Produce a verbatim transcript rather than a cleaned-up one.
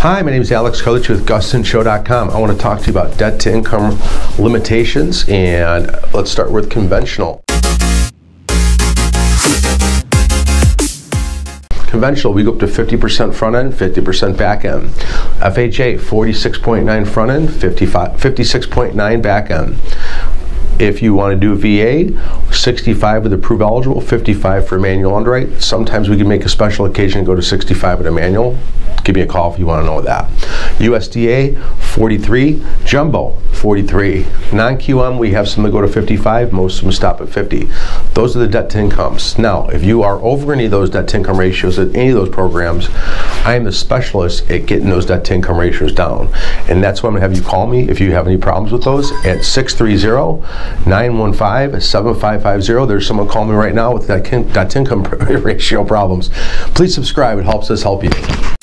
Hi, my name is Alex Coach with Gustan Cho dot com. I want to talk to you about debt to income limitations, and let's start with conventional. Conventional, we go up to fifty percent front end, fifty percent back end. F H A, forty-six point nine front end, fifty-six point nine back end. If you want to do V A, sixty-five with approved eligible, fifty-five for manual underwrite. Sometimes we can make a special occasion and go to sixty-five with a manual. Give me a call if you want to know that. U S D A, forty-three. Jumbo, forty-three. Non-Q M, we have some that go to fifty-five. Most of them stop at fifty. Those are the debt to incomes. Now, if you are over any of those debt to income ratios at any of those programs, I am the specialist at getting those debt to income ratios down. And that's why I'm going to have you call me if you have any problems with those at six three zero, nine one five, seven five five zero. There's someone calling me right now with that debt to income ratio problems. Please subscribe. It helps us help you.